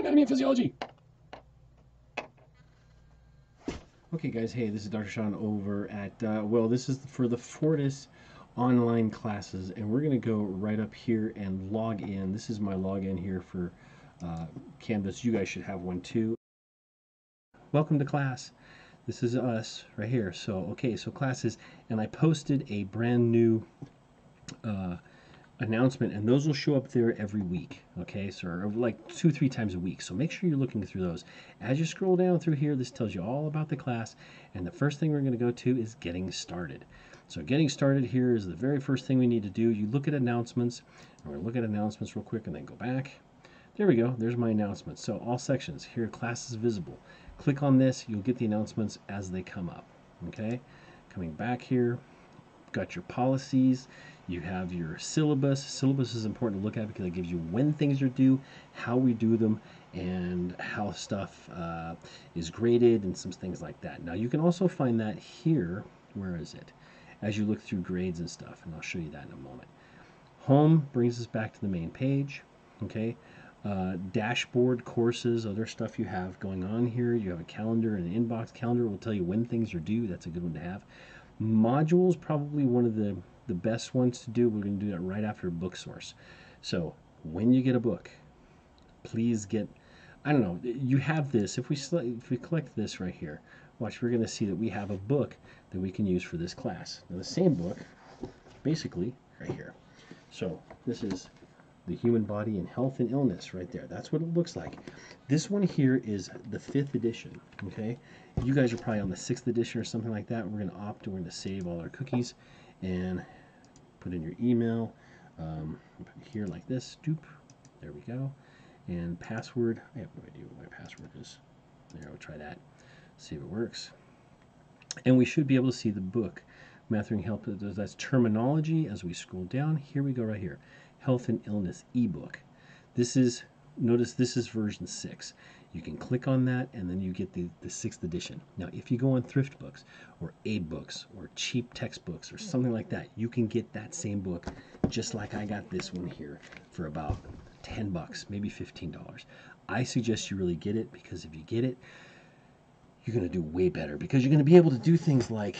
Anatomy and Physiology. Okay, guys, hey, this is Dr. Sean over at, well, this is for the Fortis online classes, and we're going to go right up here and log in. This is my login here for Canvas. You guys should have one too. Welcome to class. This is us right here. So, okay, so classes, and I posted a brand new announcement, and those will show up there every week, okay, so or like 2-3 times a week. So make sure you're looking through those. As you scroll down through here, this tells you all about the class, and the first thing we're going to go to is getting started. So getting started here is the very first thing we need to do. You look at announcements, and we're going to look at announcements real quick and then go back. There we go. There's my announcements. So all sections here, class is visible. Click on this, you'll get the announcements as they come up. Okay, coming back here, got your policies, you have your syllabus. Syllabus is important to look at because it gives you when things are due, how we do them, and how stuff is graded and some things like that. Now you can also find that here, where is it? As you look through grades and stuff, and I'll show you that in a moment. Home brings us back to the main page, okay? Dashboard, courses, other stuff you have going on here. You have a calendar and an inbox. Calendar will tell you when things are due. That's a good one to have. Modules, probably one of the best ones to do. We're going to do that right after book source. So when you get a book, please get, I don't know, you have this. If we click this right here, watch, we're going to see that we have a book that we can use for this class. Now the same book, basically, right here. So this is The Human Body and Health and Illness right there. That's what it looks like. This one here is the 5th edition, okay? You guys are probably on the 6th edition or something like that. We're going to opt, we're going to save all our cookies and put in your email here like this. Doop. There we go. And password. I have no idea what my password is. There, we'll try that. See if it works. And we should be able to see the book. Mastering Health, that's terminology. As we scroll down, here we go right here. Health and Illness ebook. This is, notice this is version 6. You can click on that and then you get the 6th edition. Now if you go on ThriftBooks or AbeBooks or cheap textbooks or something like that, you can get that same book just like I got this one here for about $10, maybe $15. I suggest you really get it, because if you get it, you're going to do way better, because you're going to be able to do things like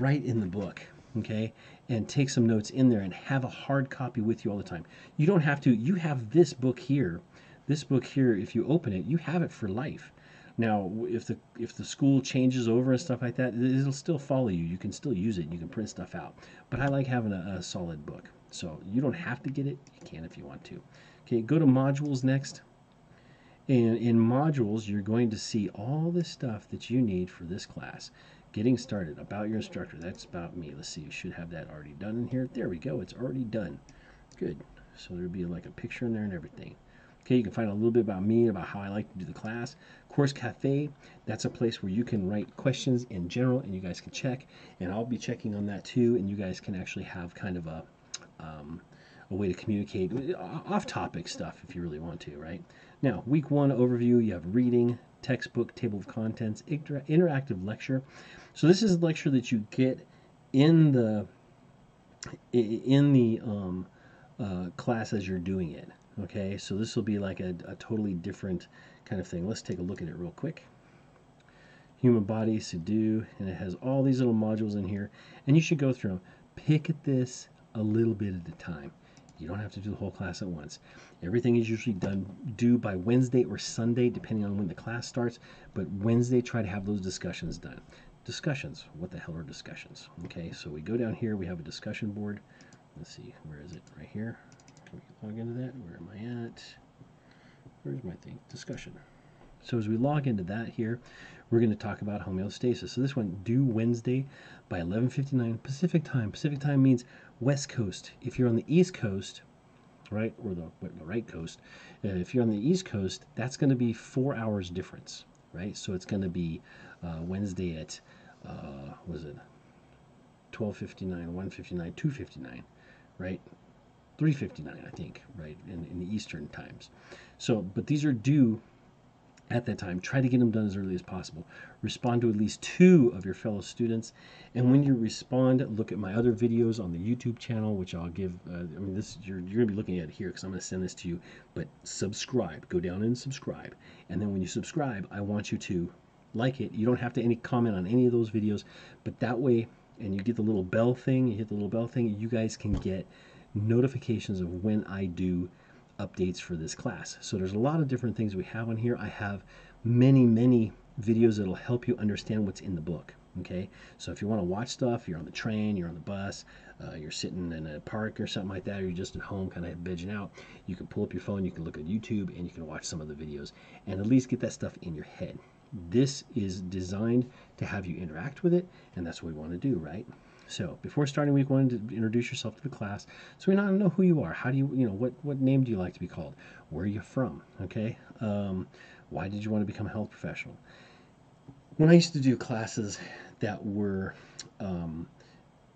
write in the book, okay, and take some notes in there and have a hard copy with you all the time. You don't have to, you have this book here. This book here, if you open it, you have it for life. Now, if the school changes over and stuff like that, it'll still follow you. You can still use it. You can print stuff out. But I like having a solid book. So you don't have to get it. You can if you want to. Okay, go to modules next. And in modules, you're going to see all the stuff that you need for this class. Getting started, about your instructor, that's about me. Let's see, you should have that already done in here. There we go, it's already done. Good, so there'll be like a picture in there and everything. Okay, you can find a little bit about me, about how I like to do the class. Course Cafe, that's a place where you can write questions in general and you guys can check, and I'll be checking on that too, and you guys can actually have kind of a way to communicate off-topic stuff if you really want to, right? Now, week one overview, you have reading, textbook, table of contents, interactive lecture. So this is a lecture that you get in the class as you're doing it. Okay, so this will be like a totally different kind of thing. Let's take a look at it real quick. Human Body, Sedu, and it has all these little modules in here, and you should go through them. Pick at this a little bit at a time. You don't have to do the whole class at once. Everything is usually due by Wednesday or Sunday, depending on when the class starts. But Wednesday, try to have those discussions done. Discussions. What the hell are discussions? Okay, so we go down here. We have a discussion board. Let's see. Where is it? Right here. Can we log into that? Where am I at? Where's my thing? Discussion. So as we log into that here, we're going to talk about homeostasis. So this one, due Wednesday by 11:59 Pacific time. Pacific time means West Coast. If you're on the East Coast, right, or the right coast, if you're on the East Coast, that's going to be 4 hours difference, right? So it's going to be Wednesday at, was it 12:59, 1:59, 2:59, right? 3:59, I think, right, in the Eastern times. So, but these are due at that time. Try to get them done as early as possible. Respond to at least 2 of your fellow students. And when you respond, look at my other videos on the YouTube channel, which I'll give. I mean, this you're going to be looking at it here because I'm going to send this to you. But subscribe. Go down and subscribe. And then when you subscribe, I want you to like it. You don't have to comment on any of those videos. But that way, and you get the little bell thing, you hit the little bell thing, you guys can get notifications of when I do updates for this class. So there's a lot of different things we have on here. I have many videos that'll help you understand what's in the book. Okay, so if you want to watch stuff, you're on the train, you're on the bus, you're sitting in a park or something like that, or you're just at home kind of vegging out, you can pull up your phone, you can look at YouTube, and you can watch some of the videos and at least get that stuff in your head. This is designed to have you interact with it, and that's what we want to do, right? So before starting week one, to introduce yourself to the class, so we don't know who you are. How do you know, what name do you like to be called? Where are you from? Okay, why did you want to become a health professional? When I used to do classes that were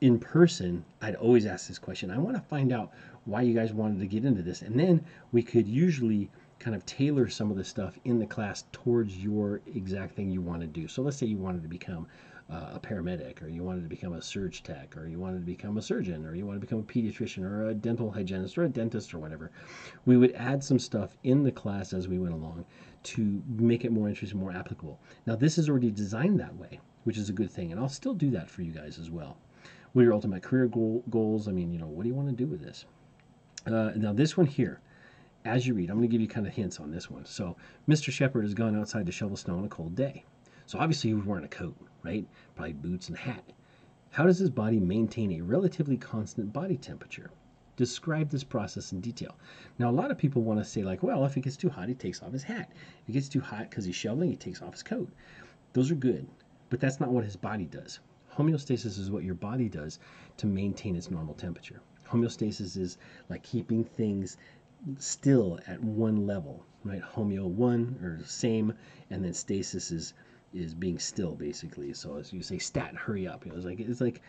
in person, I'd always ask this question. I want to find out why you guys wanted to get into this, and then we could usually kind of tailor some of the stuff in the class towards your exact thing you want to do. So let's say you wanted to become a paramedic, or you wanted to become a surge tech, or you wanted to become a surgeon, or you want to become a pediatrician, or a dental hygienist, or a dentist, or whatever. We would add some stuff in the class as we went along to make it more interesting, more applicable. Now this is already designed that way, which is a good thing, and I'll still do that for you guys as well. What are your ultimate career goals? I mean, you know, what do you want to do with this? Now this one here, as you read, I'm going to give you kind of hints on this one. So Mr. Shepherd has gone outside to shovel snow on a cold day. So obviously he was wearing a coat, right? Probably boots and a hat. How does his body maintain a relatively constant body temperature? Describe this process in detail. Now, a lot of people want to say, like, well, if it gets too hot, he takes off his hat. If it gets too hot because he's shoveling, he takes off his coat. Those are good, but that's not what his body does. Homeostasis is what your body does to maintain its normal temperature. Homeostasis is like keeping things still at one level, right? Homeo, one, or same, and then stasis is being still, basically. So as you say, stat, hurry up, you know, it's like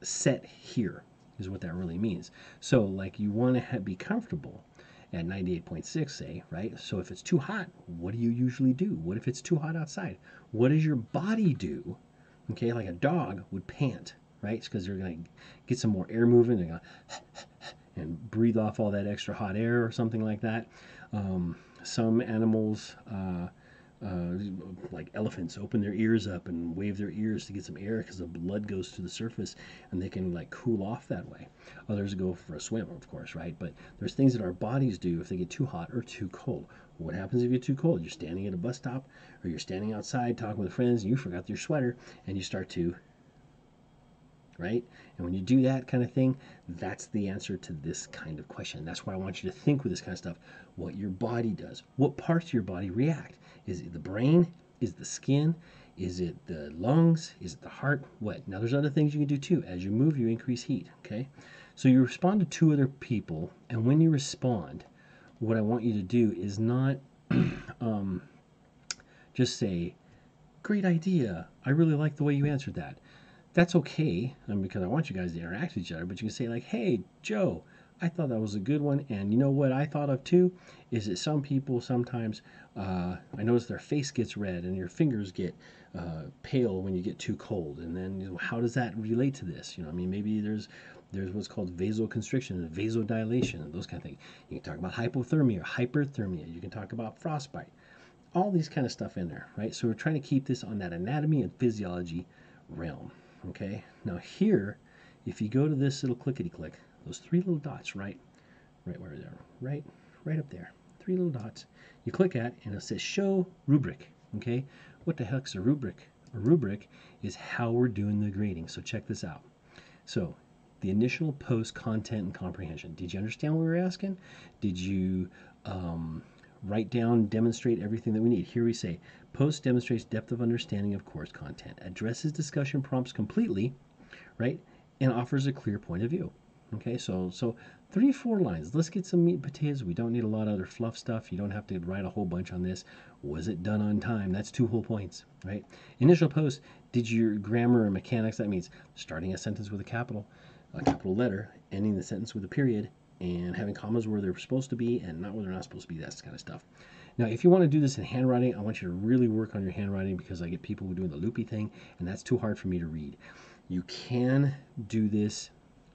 set here is what that really means. So like you want to be comfortable at 98.6, say, right? So if it's too hot, what do you usually do? What if it's too hot outside? What does your body do? Okay, like a dog would pant, right? It's because they're going to get some more air moving, they're going to and breathe off all that extra hot air or something like that. Some animals, like elephants, open their ears up and wave their ears to get some air because the blood goes to the surface and they can like cool off that way. Others go for a swim, of course, right? But there's things that our bodies do if they get too hot or too cold. What happens if you're too cold? You're standing at a bus stop, or you're standing outside talking with friends and you forgot your sweater and you start to, right? And when you do that kind of thing, that's the answer to this kind of question. That's why I want you to think with this kind of stuff, what your body does, what parts of your body react. Is it the brain? Is it the skin? Is it the lungs? Is it the heart? What? Now there's other things you can do too. As you move, you increase heat, okay? So you respond to 2 other people, and when you respond, what I want you to do is not just say, great idea, I really like the way you answered that. That's okay, because I want you guys to interact with each other, but you can say like, hey, Joe, I thought that was a good one, and you know what I thought of too, is that some people sometimes, I notice their face gets red and your fingers get pale when you get too cold, and then, you know, how does that relate to this? You know, I mean, maybe there's what's called vasoconstriction and vasodilation and those kind of things. You can talk about hypothermia, hyperthermia, you can talk about frostbite, all these kind of stuff in there, right? So we're trying to keep this on that anatomy and physiology realm. Okay, now here, if you go to this little clickety-click, those 3 little dots, right where they're, right up there, 3 little dots, you click at, and it says show rubric, okay? What the heck's a rubric? A rubric is how we're doing the grading, so check this out. So, the initial, post, content, and comprehension. Did you understand what we were asking? Did you write down, demonstrate everything that we need? Here we say, post demonstrates depth of understanding of course content, addresses discussion prompts completely, right, and offers a clear point of view. Okay, so 3-4 lines. Let's get some meat and potatoes. We don't need a lot of other fluff stuff. You don't have to write a whole bunch on this. Was it done on time? That's 2 whole points, right? Initial post, did your grammar and mechanics, that means starting a sentence with a capital letter, ending the sentence with a period, and having commas where they're supposed to be and not where they're not supposed to be, that kind of stuff. Now, if you want to do this in handwriting, I want you to really work on your handwriting because I get people doing the loopy thing, and that's too hard for me to read. You can do this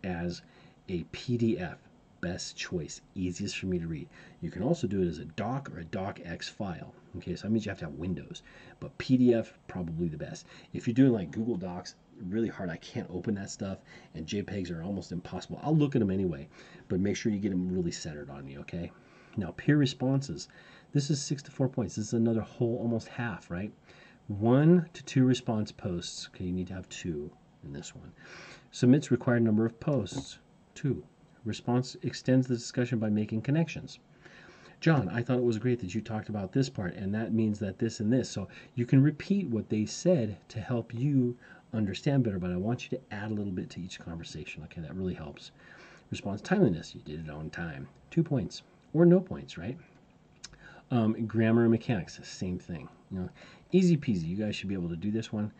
as a PDF, best choice, easiest for me to read. You can also do it as a doc or a docx file. Okay, so that means you have to have Windows, but PDF probably the best. If you're doing like Google Docs, really hard, I can't open that stuff, and JPEGs are almost impossible. I'll look at them anyway, but make sure you get them really centered on you, okay? Now, peer responses. This is 6 to 4 points. This is another whole almost half, right? 1 to 2 response posts. Okay, you need to have 2 in this one. Submits required number of posts, 2. Response extends the discussion by making connections. John, I thought it was great that you talked about this part, and that means that this and this. So you can repeat what they said to help you understand better, but I want you to add a little bit to each conversation. Okay, that really helps. Response timeliness, you did it on time. 2 points or no points, right? Grammar and mechanics, same thing. You know, easy peasy. You guys should be able to do this one.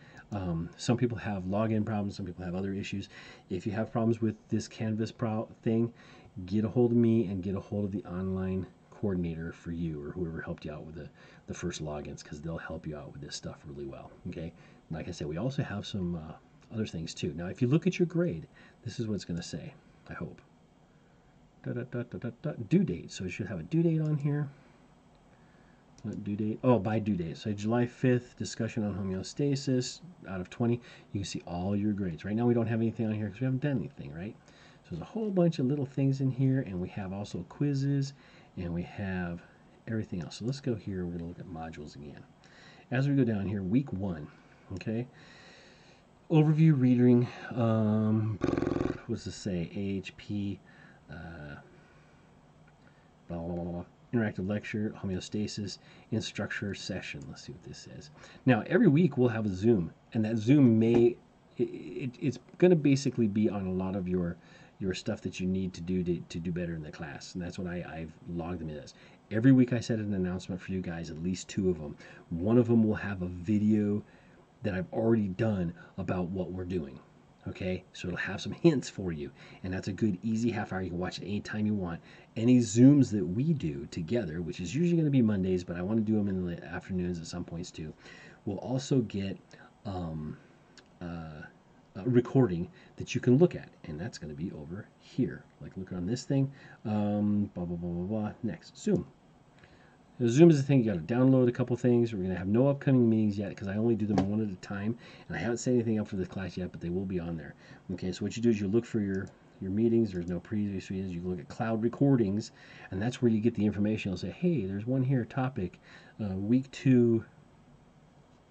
Some people have login problems. Some people have other issues. If you have problems with this Canvas thing, get a hold of me and get a hold of the online coordinator for you or whoever helped you out with the first logins, because they'll help you out with this stuff really well. Okay. Like I said, we also have some other things too. Now, if you look at your grade, this is what it's going to say, I hope. Due date. So you should have a due date on here. What due date? Oh, by due date. So July 5th, discussion on homeostasis out of 20. You can see all your grades. Right now we don't have anything on here because we haven't done anything, right? So there's a whole bunch of little things in here, and we have also quizzes, and we have everything else. So let's go here. We're going to look at modules again. As we go down here, week 1, okay? Overview, reading, what's it say? AHP, blah, blah, blah, blah. Interactive lecture, homeostasis, instructor session. Let's see what this says. Now, every week we'll have a Zoom, and that Zoom may, it's going to basically be on a lot of your stuff that you need to do better in the class, and that's what I've logged them as. Every week I set an announcement for you guys, at least 2 of them. One of them will have a video that I've already done about what we're doing. Okay, so it'll have some hints for you, and that's a good easy half hour. You can watch it anytime you want. Any Zooms that we do together, which is usually going to be Mondays, but I want to do them in the afternoons at some points too, we'll also get a recording that you can look at, and that's going to be over here. Like, look on this thing, blah, blah, blah, blah, blah. Next, Zoom. Zoom is the thing. You got to download a couple things. We're going to have no upcoming meetings yet because I only do them one at a time, and I haven't set anything up for this class yet, but they will be on there. Okay, so what you do is you look for your meetings. There's no previous meetings. You can look at cloud recordings, and that's where you get the information. It'll say, hey, there's one here, topic, week 2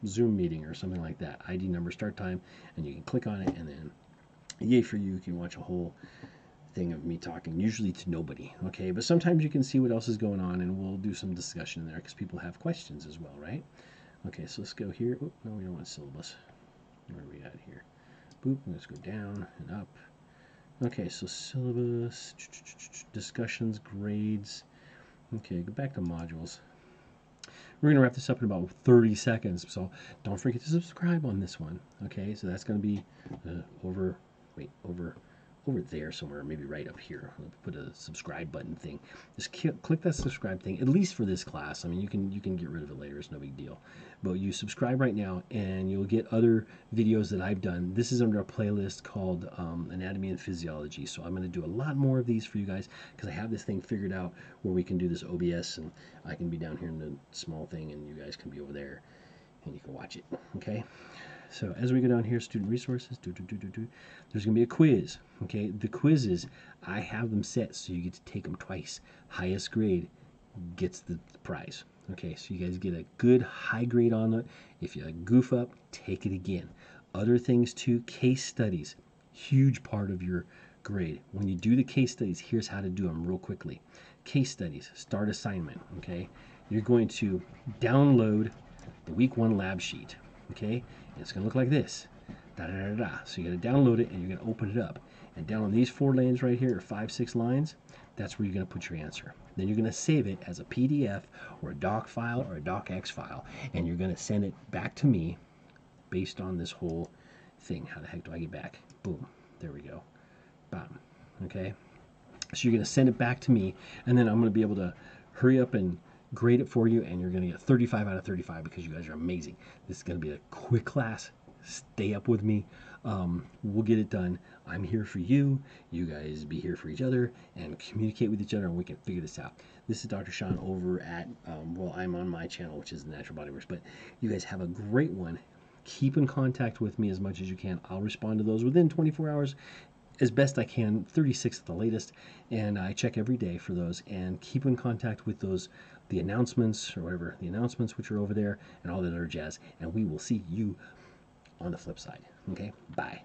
Zoom meeting or something like that. ID number, start time, and you can click on it, and then, yay for you, you can watch a whole thing of me talking, usually to nobody, okay? But sometimes you can see what else is going on, and we'll do some discussion in there because people have questions as well, right? Okay, so let's go here. Oh, no, we don't want syllabus. Where are we at here? Boop, let's go down and up. Okay, so syllabus, discussions, grades. Okay, go back to modules. We're going to wrap this up in about 30 seconds, so don't forget to subscribe on this one, okay? So that's going to be over there somewhere, maybe right up here. I'll put a subscribe button thing. Just click that subscribe thing, at least for this class. I mean, you can get rid of it later. It's no big deal. But you subscribe right now, and you'll get other videos that I've done. This is under a playlist called Anatomy and Physiology. So I'm going to do a lot more of these for you guys because I have this thing figured out where we can do this OBS, and I can be down here in the small thing, and you guys can be over there, and you can watch it, okay? So as we go down here, student resources, there's going to be a quiz, okay? The quizzes, I have them set so you get to take them twice. Highest grade gets the prize, okay? So you guys get a good high grade on it. If you goof up, take it again. Other things too, case studies, huge part of your grade. When you do the case studies, here's how to do them real quickly. Case studies, start assignment, okay? You're going to download the week 1 lab sheet, okay? It's going to look like this, da, da, da, da. So you got to download it, and you're going to open it up, and down on these 4 lines right here, or 5, 6 lines, that's where you're going to put your answer. Then you're going to save it as a PDF or a doc file or a docx file, and you're going to send it back to me based on this whole thing. How the heck do I get back? Boom, there we go, bam, okay? So you're going to send it back to me, and then I'm going to be able to hurry up and grade it for you, and you're going to get 35 out of 35 because you guys are amazing. This is going to be a quick class. Stay up with me. We'll get it done. I'm here for you. You guys be here for each other and communicate with each other, and we can figure this out. This is Dr. Sean over at, well, I'm on my channel, which is The Natural BodyWorks, but you guys have a great one. Keep in contact with me as much as you can. I'll respond to those within 24 hours. As best I can, 36 at the latest, and I check every day for those and keep in contact with those, the announcements or whatever, the announcements which are over there and all that other jazz, and we will see you on the flip side. Okay, bye.